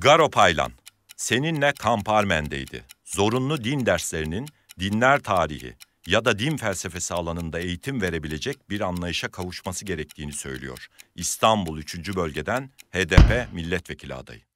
Garo Paylan, seninle Kamparmen'deydi. Zorunlu din derslerinin dinler tarihi ya da din felsefesi alanında eğitim verebilecek bir anlayışa kavuşması gerektiğini söylüyor. İstanbul 3. bölgeden HDP milletvekili adayı.